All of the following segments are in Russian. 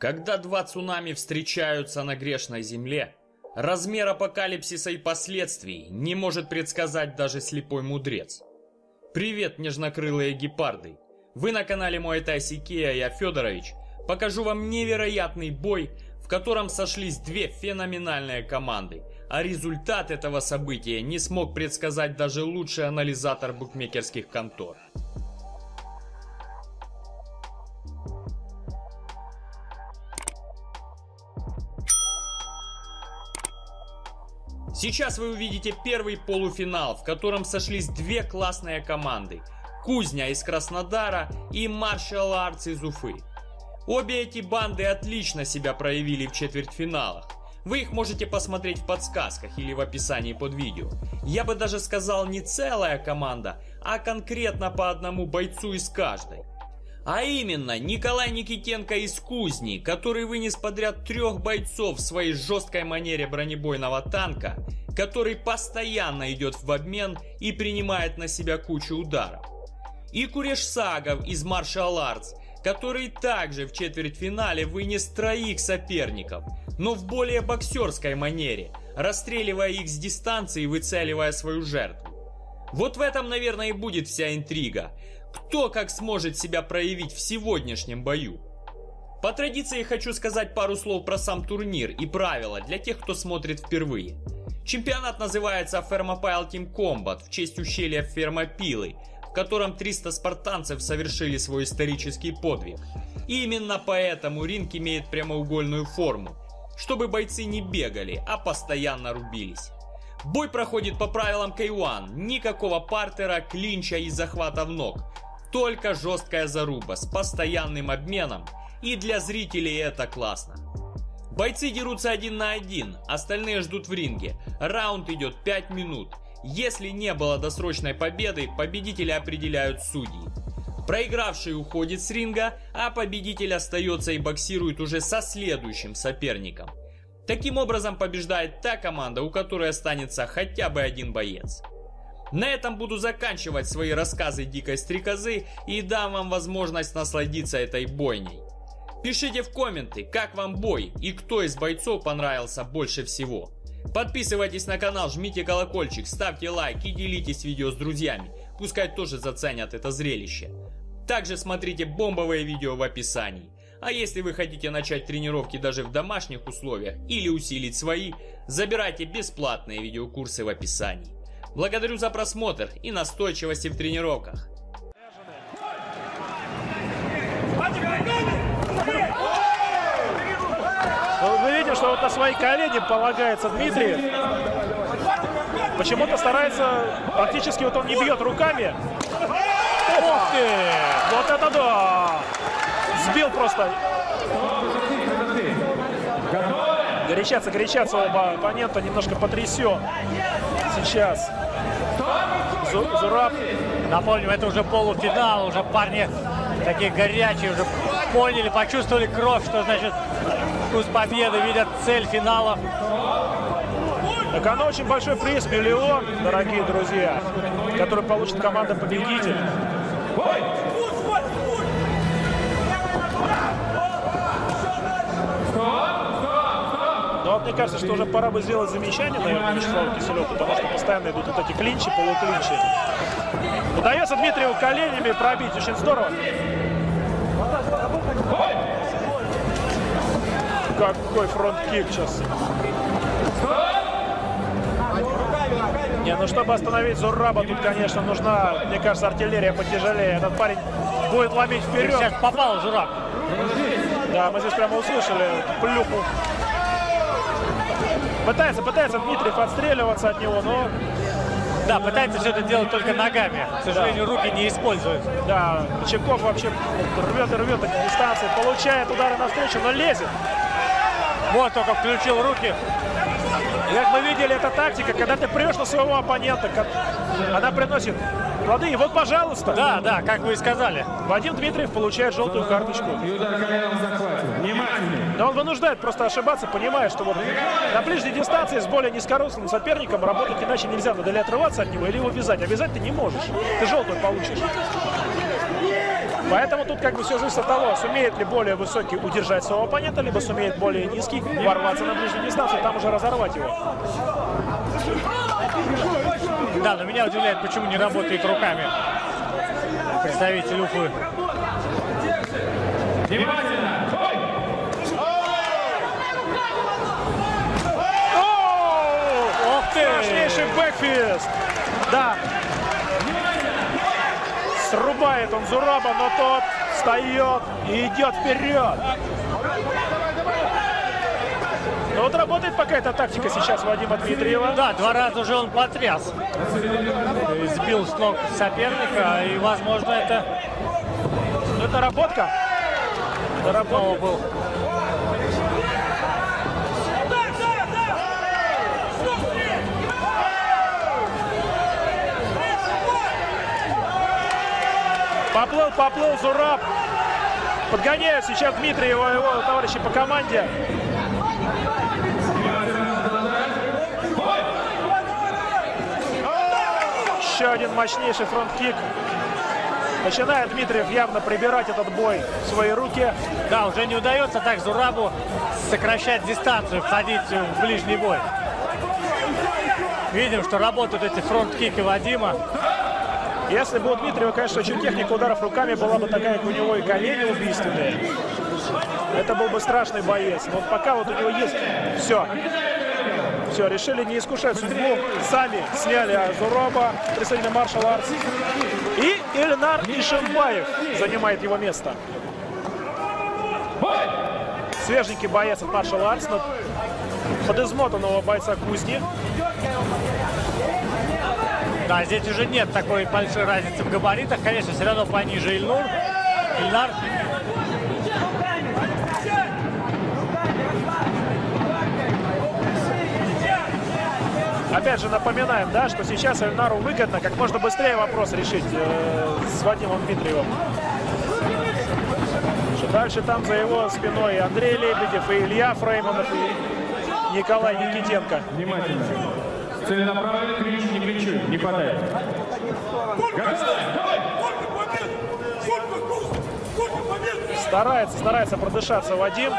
Когда два цунами встречаются на грешной земле, размер апокалипсиса и последствий не может предсказать даже слепой мудрец. Привет, нежнокрылые гепарды! Вы на канале Муайтай Сикея, я Федорович. Покажу вам невероятный бой, в котором сошлись две феноменальные команды, а результат этого события не смог предсказать даже лучший анализатор букмекерских контор. Сейчас вы увидите первый полуфинал, в котором сошлись две классные команды – Кузня из Краснодара и Martial Arts из Уфы. Обе эти банды отлично себя проявили в четвертьфиналах. Вы их можете посмотреть в подсказках или в описании под видео. Я бы даже сказал, не целая команда, а конкретно по одному бойцу из каждой. А именно, Николай Никитенко из Кузни, который вынес подряд трех бойцов в своей жесткой манере бронебойного танка, который постоянно идет в обмен и принимает на себя кучу ударов. И Куреш Сагов из Martial Arts, который также в четвертьфинале вынес троих соперников, но в более боксерской манере, расстреливая их с дистанции и выцеливая свою жертву. Вот в этом, наверное, и будет вся интрига. Кто как сможет себя проявить в сегодняшнем бою? По традиции хочу сказать пару слов про сам турнир и правила для тех, кто смотрит впервые. Чемпионат называется Фермопайл Тим Комбат в честь ущелья Фермопилы, в котором 300 спартанцев совершили свой исторический подвиг. И именно поэтому ринг имеет прямоугольную форму, чтобы бойцы не бегали, а постоянно рубились. Бой проходит по правилам K-1, никакого партера, клинча и захвата в ног. Только жесткая заруба с постоянным обменом, и для зрителей это классно. Бойцы дерутся один на один, остальные ждут в ринге. Раунд идет 5 минут. Если не было досрочной победы, победителя определяют судьи. Проигравший уходит с ринга, а победитель остается и боксирует уже со следующим соперником. Таким образом побеждает та команда, у которой останется хотя бы один боец. На этом буду заканчивать свои рассказы дикой стрекозы и дам вам возможность насладиться этой бойней. Пишите в комменты, как вам бой и кто из бойцов понравился больше всего. Подписывайтесь на канал, жмите колокольчик, ставьте лайк и делитесь видео с друзьями, пускай тоже заценят это зрелище. Также смотрите бомбовые видео в описании. А если вы хотите начать тренировки даже в домашних условиях или усилить свои, забирайте бесплатные видеокурсы в описании. Благодарю за просмотр и настойчивости в тренировках. Вы видите, что вот на свои колени полагается Дмитриев. Почему-то старается, практически вот он не бьет руками. Ох ты! Вот это да! Сбил просто. Горячаться, горячаться оба оппонента. Немножко потрясен. Сейчас. Зураб. Напомним, это уже полуфинал. Уже парни такие горячие. Уже поняли, почувствовали кровь. Что значит вкус победы. Видят цель финала. Так оно очень большой приз. Миллион, дорогие друзья. Который получит команда победитель. Мне кажется, что уже пора бы сделать замечание, наверное, Вячеславу Киселеву, потому что постоянно идут вот эти клинчи, полуклинчи. Удается Дмитриеву коленями пробить, очень здорово. Какой фронт-кик сейчас. Не, ну чтобы остановить Зураба, тут, конечно, нужна, мне кажется, артиллерия потяжелее. Этот парень будет ломить вперед. Сейчас попал Зураб. Да, мы здесь прямо услышали плюху. Пытается Дмитриев отстреливаться от него, но... Да, пытается все это делать только ногами. К сожалению, да. Руки не используют. Да, Чеков вообще рвет и рвет эти дистанции. Получает удары навстречу, но лезет. Вот только включил руки. И, как мы видели, это тактика, когда ты прешь на своего оппонента. Она приносит плоды. И вот, пожалуйста. Да, да, как вы и сказали. Вадим Дмитриев получает желтую карточку. Но он вынуждает просто ошибаться, понимая, что вот на ближней дистанции с более низкорослым соперником работать иначе нельзя. Надо ли отрываться от него или его вязать. А вязать ты не можешь. Ты желтую получишь. Поэтому тут как бы все зависит от того, сумеет ли более высокий удержать своего оппонента, либо сумеет более низкий ворваться на ближнюю дистанцию, там уже разорвать его. Да, но меня удивляет, почему не работает руками представитель Уфы. Внимательно! Ох ты! Страшнейший бэкфист! Да! Срубает он Зураба, но тот встает и идет вперед. Но вот работает пока эта тактика сейчас Вадима Дмитриева. Да, два раза уже он потряс. Сбил с ног соперника, и, возможно, это... Ну, это наработка. Наработка был. Поплыл, поплыл Зураб. Подгоняют сейчас Дмитриева, его товарищи по команде. Еще один мощнейший фронт-кик. Начинает Дмитриев явно прибирать этот бой в свои руки. Да, уже не удается так Зурабу сокращать дистанцию, входить в ближний бой. Видим, что работают эти фронт-кики Вадима. Если бы у Дмитриева, конечно, очень техника ударов руками была бы такая, как у него, и колени убийственные, это был бы страшный боец. Но пока вот у него есть все. Все, решили не искушать судьбу. Сами сняли Зураба, представитель Martial Arts. И Ильнар Мишинбаев занимает его место. Свеженький боец от Martial Arts, но под измотанного бойца Кузни. Да, здесь уже нет такой большой разницы в габаритах. Конечно, все равно пониже Ильнар. Опять же напоминаем, да, что сейчас Ильнару выгодно как можно быстрее вопрос решить с Вадимом Дмитриевым. Дальше там за его спиной Андрей Лебедев, и Илья Фрейманов, и Николай Никитенко. Внимательно. Целенаправленно к плечу, не хватает. Старается продышаться Вадим.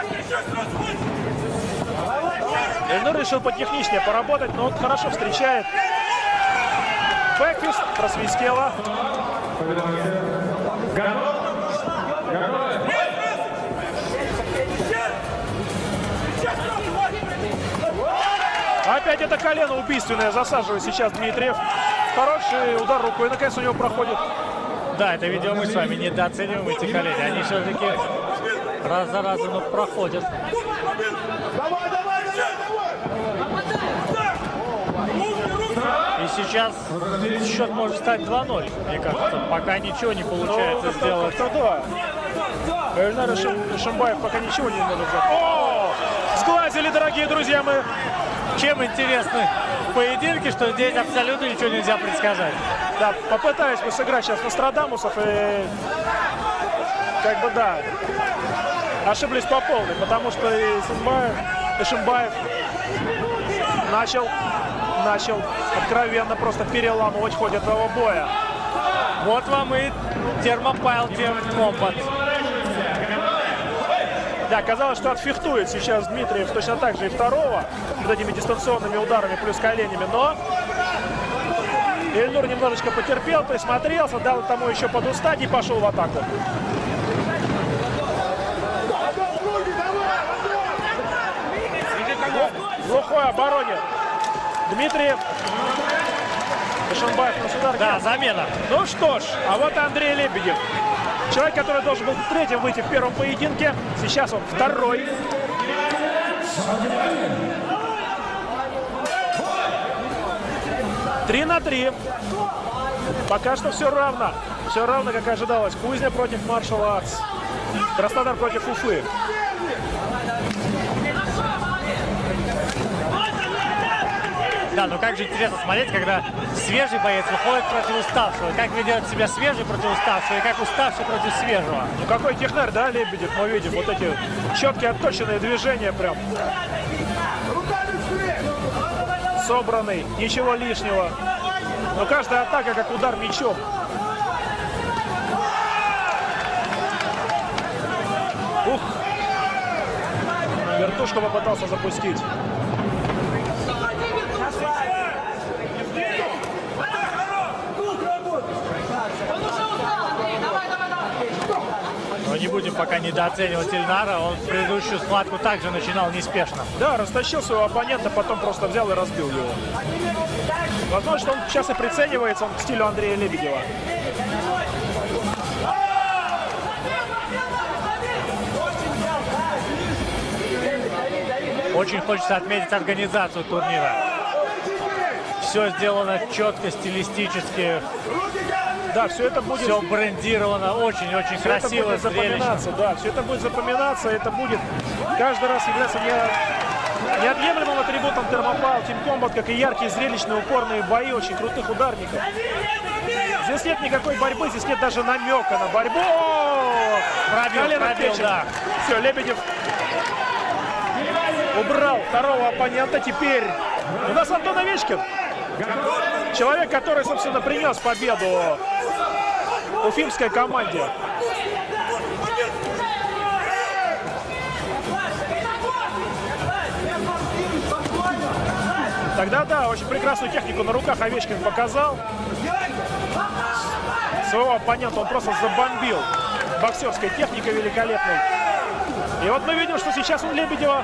Ильнар решил потехничнее поработать, но он хорошо встречает. Бэкфист просвистело. Опять это колено убийственное засаживает сейчас Дмитриев. Хороший удар рукой, наконец, у него проходит. Да, это видео мы с вами недооцениваем эти колени. Они все-таки раз за разом проходят. И сейчас счет может стать 2-0, мне кажется. Пока ничего не получается сделать. Ильнар Мишинбаев пока ничего не может сделать. О! Сглазили, дорогие друзья, мы. Чем интересны поединки, что здесь абсолютно ничего нельзя предсказать. Да, попытаюсь мы сыграть сейчас Нострадамусов и... Как бы да. Ошиблись по полной, потому что и Мишинбаев начал откровенно просто переламывать в ходе этого боя. Вот вам и Фермопайл Тим Комбат. Да, казалось, что отфехтует сейчас Дмитриев точно так же и второго, вот этими дистанционными ударами плюс коленями, но Ильнар немножечко потерпел, присмотрелся, дал тому еще подустать и пошел в атаку. В глухой обороне Дмитриев. Мишинбаев на удар. Да, замена. Ну что ж, а вот Андрей Лебедев. Человек, который должен был третьим выйти в первом поединке, сейчас он второй. Три на три. Пока что все равно. Все равно, как ожидалось. Кузня против Martial Arts. Краснодар против Уфы. Да, ну как же интересно смотреть, когда свежий боец выходит против уставшего. Как ведет себя свежий против уставшего, и как уставший против свежего. Ну какой технарь, да, Лебедев? Мы видим вот эти четкие отточенные движения прям. Собранный, ничего лишнего. Но каждая атака как удар мечом. вертушку попытался запустить. Но не будем пока недооценивать Ильнара. Он предыдущую схватку также начинал неспешно. Да, растащил своего оппонента, потом просто взял и разбил его. Возможно, что он сейчас и приценивается, он к стилю Андрея Лебедева. Очень хочется отметить организацию турнира. Все сделано четко, стилистически. Да, все это будет... Все брендировано, очень-очень красиво, зрелищно. Да, все это будет запоминаться, это будет каждый раз являться неотъемлемым атрибутом Фермопайл Тим Комбат, как и яркие, зрелищные, упорные бои, очень крутых ударников. Здесь нет никакой борьбы, здесь нет даже намека на борьбу. Пробил, да. Все, Лебедев... Убрал второго оппонента. Теперь у нас Антон Овечкин. Человек, который, собственно, принес победу уфимской команде. Тогда, да, очень прекрасную технику на руках Овечкин показал. Своего оппонента он просто забомбил боксерской техникой великолепной. И вот мы видим, что сейчас он Лебедеву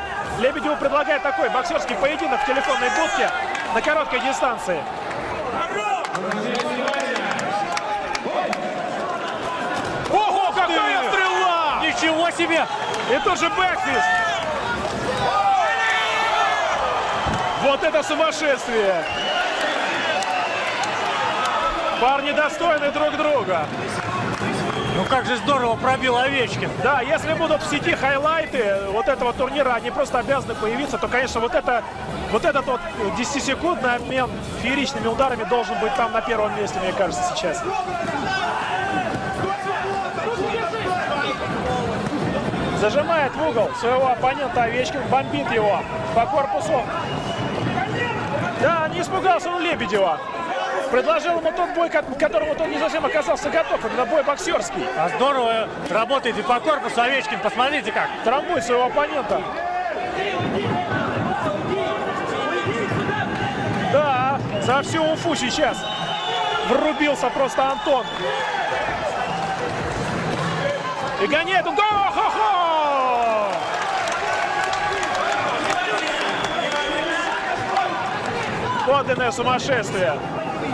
предлагает такой боксерский поединок в телефонной будке на короткой дистанции. Ого, какая стрела! Ничего себе! И тут же бэкфист! Вот это сумасшествие! Парни достойны друг друга. Ну как же здорово пробил Овечкин. Да, если будут в сети хайлайты вот этого турнира, они просто обязаны появиться, то, конечно, вот этот 10-секундный обмен фееричными ударами должен быть там на первом месте, мне кажется, сейчас. Зажимает в угол своего оппонента Овечкин, бомбит его по корпусу. Да, не испугался он Лебедева. Предложил ему тот бой, к которому он не совсем оказался готов. Это бой боксерский. А здорово работает и по корпусу Овечкин. Посмотрите как. Трамбует своего оппонента. Да, за всю Уфу сейчас врубился просто Антон. И гоняет. Го-хо-хо! Подлинное сумасшествие.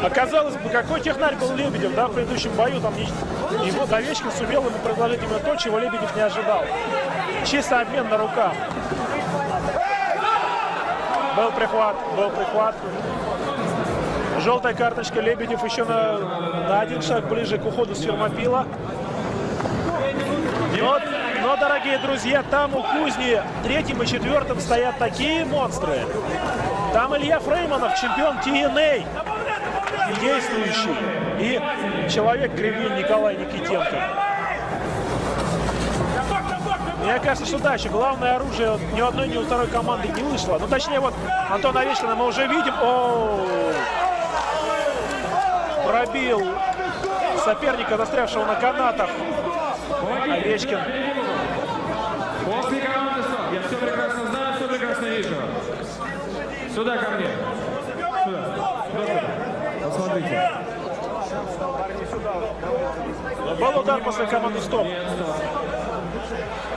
Оказалось бы, какой технарь был Лебедев, да, в предыдущем бою, там, и вот Овечкин сумел ему предложить именно то, чего Лебедев не ожидал. Чисто обмен на руках. Был прихват. Желтая карточка, Лебедев еще на один шаг ближе к уходу с Фермопила. Но, дорогие друзья, там у Кузни третьим и четвертым стоят такие монстры. Там Илья Фрейманов, чемпион ТНА. Действующий и человек-кремень Николай Никитенко. Мне кажется, что дальше главное оружие ни одной, ни у второй команды не вышло. Ну, точнее, вот Антона Овечкина мы уже видим. Пробил соперника, застрявшего на канатах. Овечкин. После команды я все прекрасно знаю, все прекрасно вижу. Сюда ко мне. Посмотрите. Был удар после команды «Стоп».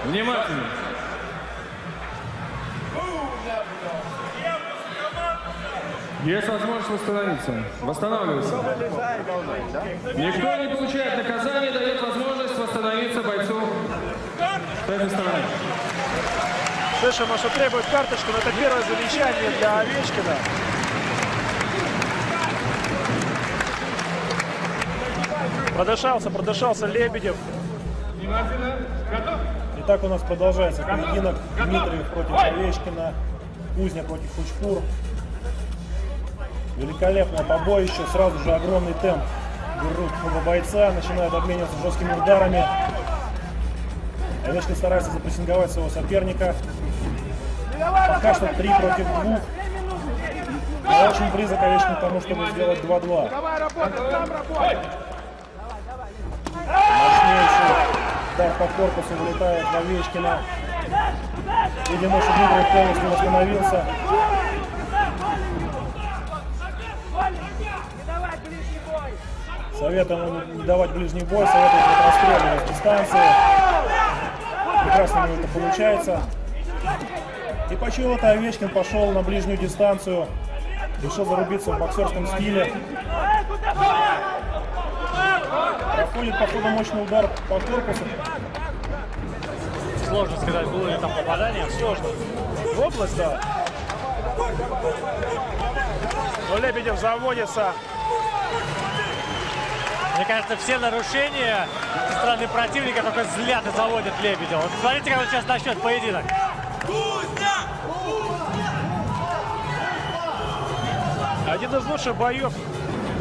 Внимательно. Есть возможность восстановиться. Восстанавливается. Никто не получает наказание, дает возможность восстановиться бойцу с этой стороны. Слышим, что требует карточку, но это первое замечание для Овечкина. Продышался Лебедев. Итак, у нас продолжается поединок. Дмитриев против Овечкина, Кузня против Учкур. Великолепное побоище, сразу же огромный темп берут оба бойца, начинают обмениваться жесткими ударами. Овечкин старается запрессинговать своего соперника. Пока что 3 против 2. Но очень близок Овечкин к тому, чтобы сделать 2-2. Мощнейший удар по корпусу вылетает Овечкина. Или может Дмитриев полностью восстановился. Советом не давать ближний бой, советом отстреливать дистанции. Прекрасно у него это получается. И почему-то Овечкин пошел на ближнюю дистанцию. Решил зарубиться в боксерском стиле. Проходит, походу, мощный удар по корпусу. Сложно сказать, было ли там попадание. Сложно. Область, да. Но Лебедев заводится. Мне кажется, все нарушения со стороны противника только злят и заводят Лебедева. Вот смотрите, как он сейчас начнет поединок. Один из лучших боев,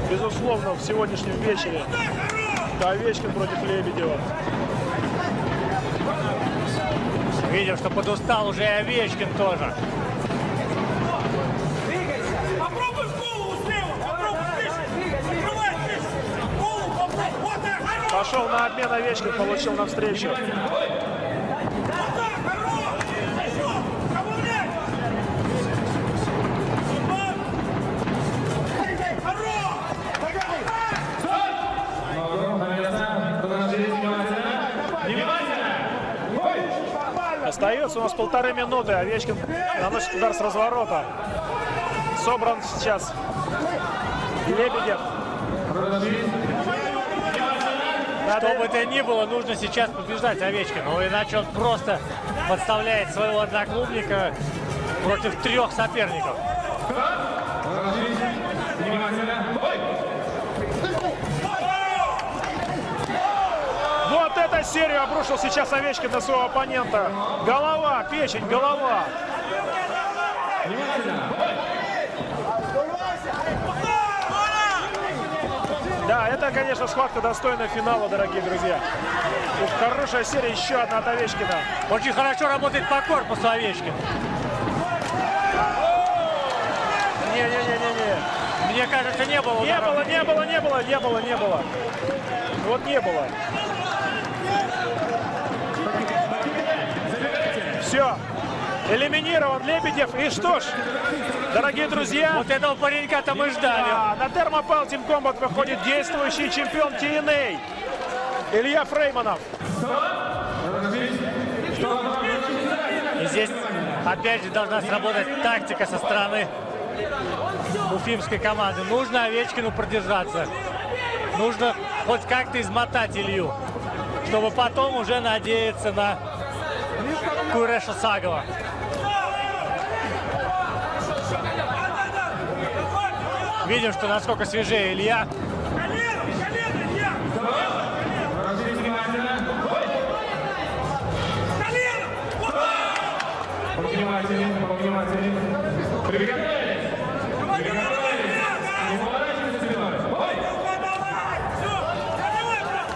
безусловно, в сегодняшнем вечере. Овечкин против Лебедева. Видим, что подустал уже и Овечкин тоже. Пошел на обмен Овечкин, получил навстречу. Остается у нас полторы минуты. Овечкин наносит удар с разворота. Собран сейчас Лебедев. Что бы то ни было, нужно сейчас побеждать Овечкину. Но иначе он просто подставляет своего одноклубника против трех соперников. Вот эта серия обрушил сейчас Овечкин на своего оппонента. Голова, печень, голова. Да, это, конечно, схватка достойна финала, дорогие друзья. И хорошая серия, еще одна от Овечкина. Очень хорошо работает по корпусу Овечкин. Не-не-не-не-не. Мне кажется, не было. Не было. Вот не было. Все. Элиминирован Лебедев. И что ж, дорогие друзья... Вот этого паренька-то мы ждали. На Фермопайл Тим Комбат выходит действующий чемпион ТНА Илья Фрейманов. И здесь опять же должна сработать тактика со стороны уфимской команды. Нужно Овечкину продержаться. Нужно хоть как-то измотать Илью, чтобы потом уже надеяться на Куреша Сагова. Видим, что насколько свежее Илья.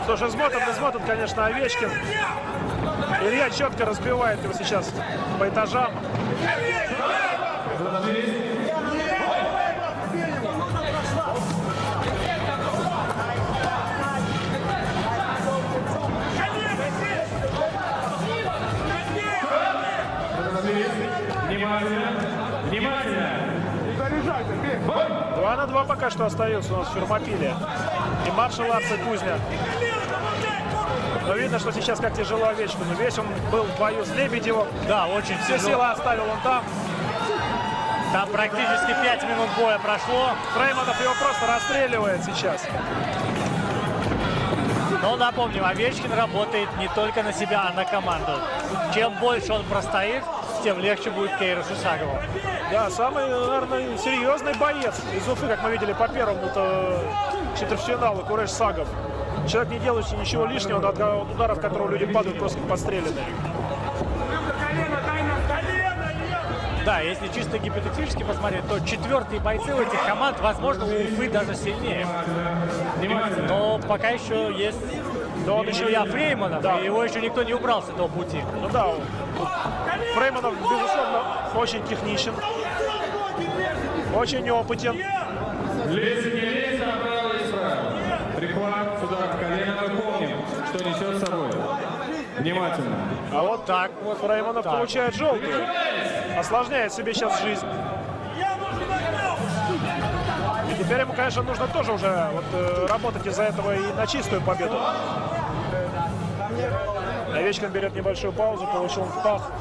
Тоже измотан, конечно, Овечкин. Илья четко разбивает его сейчас по этажам. Два на два пока что остается у нас в Фермопиле. И Martial Arts, и Кузня. Но видно, что сейчас как тяжело Овечкину. Весь он был в бою с Лебедевым. Да, очень тяжело. Все силы оставил он там. Там практически 5 минут боя прошло. Фрейманов его просто расстреливает сейчас. Но напомним, Овечкин работает не только на себя, а на команду. Чем больше он простоит, тем легче будет Курешу Сагову. Да, самый, наверное, серьезный боец из Уфы, как мы видели по первому-то четвертьфиналу, Куреш Сагов. Человек, не делающий ничего лишнего, от ударов, которого люди падают, просто подстрелены. Да, если чисто гипотетически посмотреть, то четвертые бойцы у этих команд, возможно, у Уфы даже сильнее. Но пока еще есть... Но он еще я Фрейманов, да. И его еще никто не убрал с этого пути. Ну да, Фрейманов, безусловно, очень техничен, очень опытен. Приклад сюда в колено, мы помним, что несет с собой. Внимательно. А вот так вот Фрейманов получает желтую. Осложняет себе сейчас жизнь. И теперь ему, конечно, нужно тоже уже вот, работать из-за этого и на чистую победу. Овечкин берет небольшую паузу, получил он пах.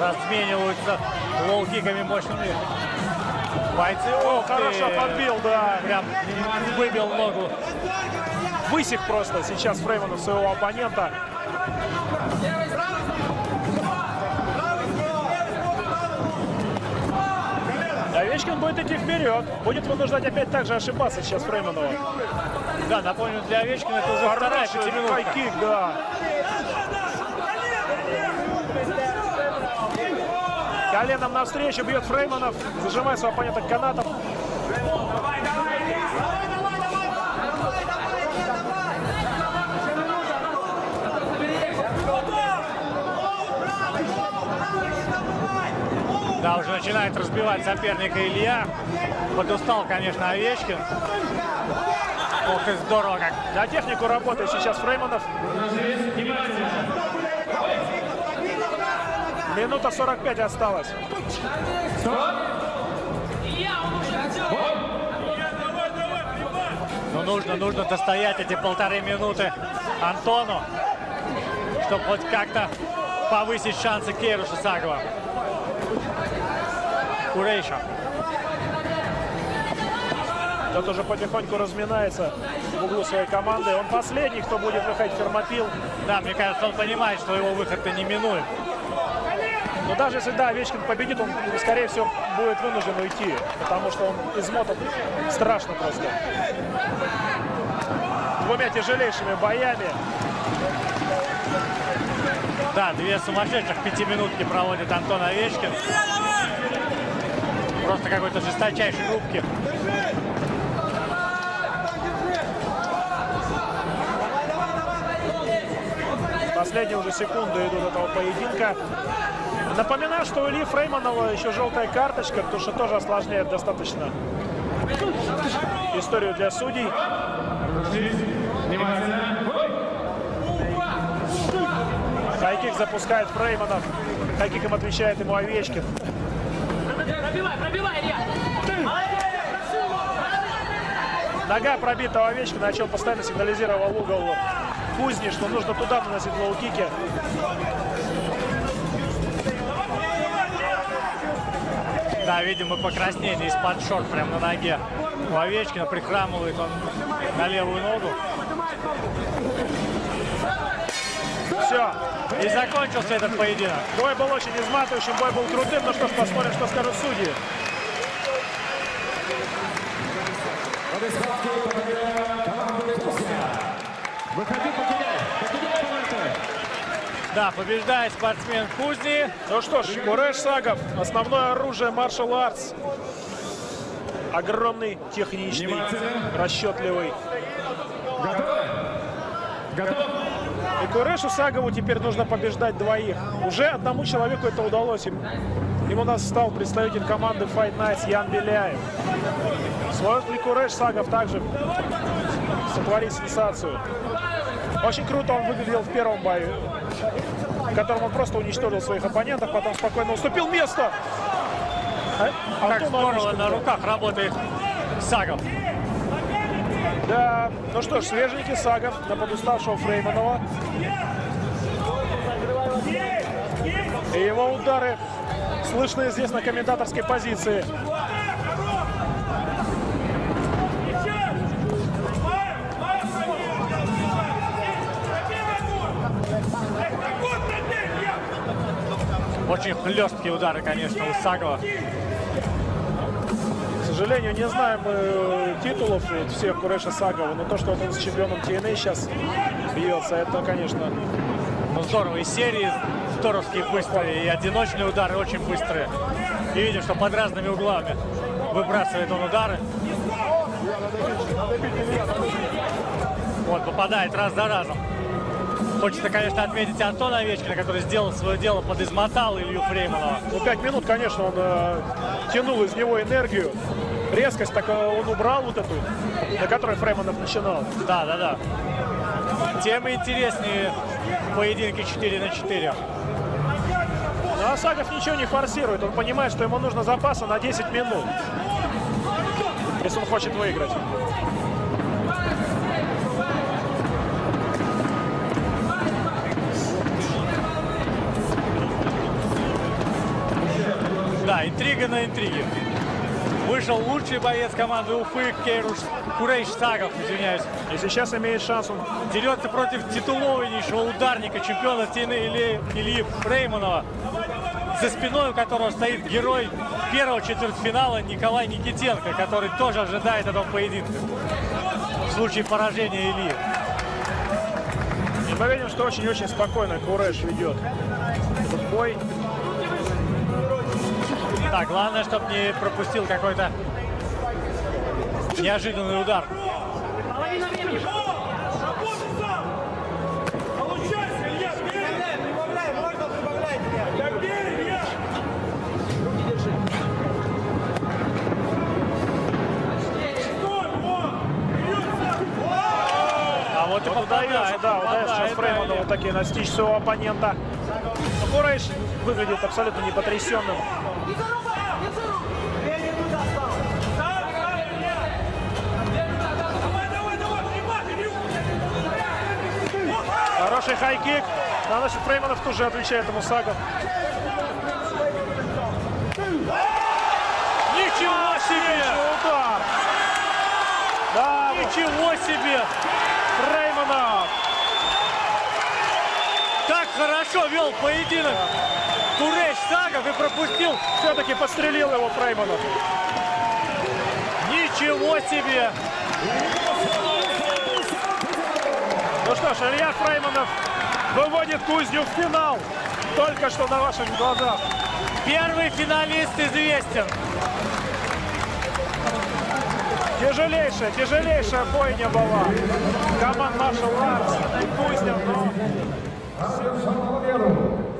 Размениваются лоу-киками мощными. Бойцы, о, хорошо подбил, да. Прям выбил ногу. Высек просто сейчас Фрейманов своего оппонента. Овечкин будет идти вперед. Будет вынуждать опять так же ошибаться сейчас Фрейманова. Да, напомню, для Овечкина это уже вторая пятиминутка. Хайкик, да. Коленом навстречу бьет Фрейманов, зажимая своего оппонента канатом. Да, уже начинает разбивать соперника Илья. Подустал, конечно, Овечкин. Ох, и здорово как. На технику работает сейчас Фрейманов. Минута 45 осталось. Ну, нужно достоять эти полторы минуты Антону, чтобы хоть как-то повысить шансы Куреша Сагова. Тот уже потихоньку разминается в углу своей команды. Он последний, кто будет выходить в Фермопил. Да, мне кажется, он понимает, что его выход-то неминуем. Но даже если, да, Овечкин победит, он, скорее всего, будет вынужден уйти, потому что он измотан страшно просто. Двумя тяжелейшими боями. Да, две сумасшедших пятиминутки проводит Антон Овечкин. Просто какой-то жесточайшей рубки. Последние уже секунды идут этого поединка. Напоминаю, что у Ильи Фрейманова еще желтая карточка, потому что тоже осложняет достаточно историю для судей. Хайкик запускает Фрейманов. Хайкиком отвечает ему Овечкин. Пробивай, пробивай, Илья! Нога пробита у Овечкина, о чем постоянно сигнализировал угол Кузни, что нужно туда наносить лоу-кики. Да, видимо, покраснение из-под шорт прям на ноге. У Овечкина прихрамывает он на левую ногу. Все. И закончился этот поединок. Бой был очень изматывающим, бой был крутым. Ну что ж, посмотрим, что скажут судьи. Да, побеждает спортсмен Кузни. Ну что ж, Куреш Сагов, основное оружие Martial Arts. Огромный, техничный, расчетливый. Готовы? Готовы? И Курешу Сагову теперь нужно побеждать двоих. Уже одному человеку это удалось. Им у нас стал представитель команды Fight Nights Ян Беляев. Сможет ли Куреш Сагов также сотворить сенсацию? Очень круто он выглядел в первом бою, в котором он просто уничтожил своих оппонентов, потом спокойно уступил место. Как здорово на руках работает Сагов. Да, ну что ж, свеженький Сагов на подуставшего Фрейманова. И его удары слышны здесь на комментаторской позиции. Очень хлесткие удары, конечно, у Сагова. К сожалению, не знаем титулов всех Куреша Сагова, но то, что он с чемпионом ТНА сейчас бьется, это, конечно... Ну, здорово. И серии здоровские быстрые, и одиночные удары очень быстрые. И видим, что под разными углами выбрасывает он удары. Вот, попадает раз за разом. Хочется, конечно, отметить Антона Овечкина, который сделал свое дело, подизмотал Илью Фрейманова. Ну, 5 минут, конечно, он тянул из него энергию. Резкость, так он убрал вот эту, на которой Фрейманов начинал. Да, да, да. Тем интереснее поединки 4 на 4. Но Сагов ничего не форсирует. Он понимает, что ему нужно запаса на 10 минут, если он хочет выиграть. Да, интрига на интриге. Вышел лучший боец команды Уфы, Куреш Сагов, извиняюсь. И сейчас имеет шанс. Он дерется против титулованнейшего ударника, чемпиона стены Ильи Фрейманова, за спиной у которого стоит герой первого четвертьфинала Николай Никитенко, который тоже ожидает этого поединка в случае поражения Ильи. И мы видим, что очень-очень спокойно Куреш ведет этот бой. Так, главное, чтобы не пропустил какой-то неожиданный удар. А вот и поддается, да, удается сейчас Фрейману вот такие настичь своего оппонента. Куреш выглядит абсолютно непотрясенным. Хороший хайкик. Наносит Фрейманов, тоже отвечает ему Сагов. Ничего себе! Удар! Да, ничего себе! Фрейманов! Так хорошо вел поединок Куреш Сагов и пропустил. Все-таки подстрелил его Фрейманов. Ничего себе! Ну что ж, Илья Фрейманов выводит Кузню в финал. Только что на ваших глазах. Первый финалист известен. Тяжелейшая, тяжелейшая бойня была. Команд Martial Arts и Кузня, но...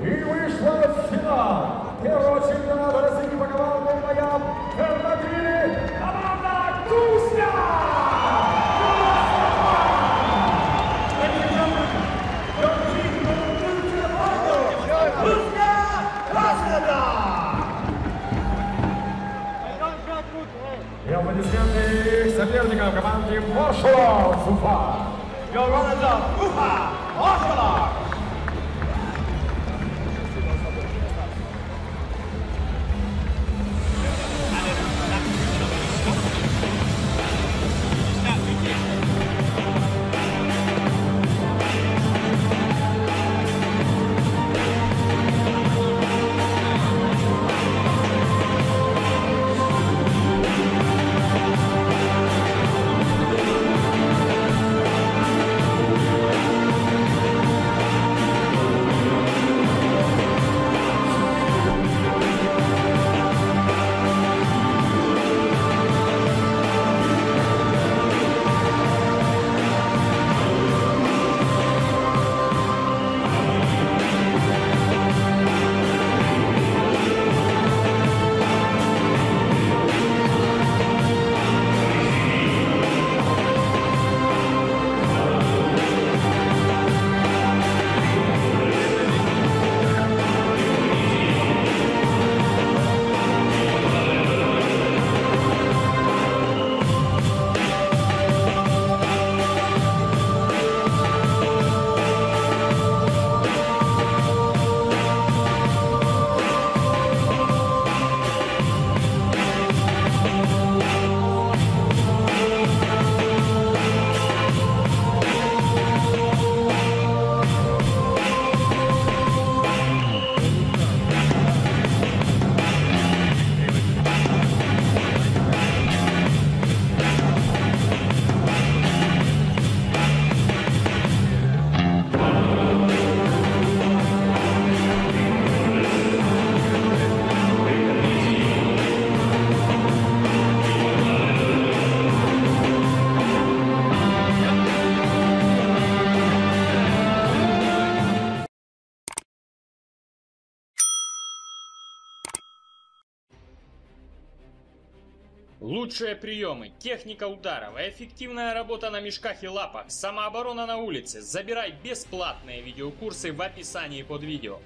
И вышла в финал первого чемпионата России по командным боям Фермопайл команда Кузня! И аплодисменты их соперникам команды Martial Arts Уфа. Your runner-up Уфа Martial Arts. Лучшие приемы, техника ударов, эффективная работа на мешках и лапах, самооборона на улице. Забирай бесплатные видеокурсы в описании под видео.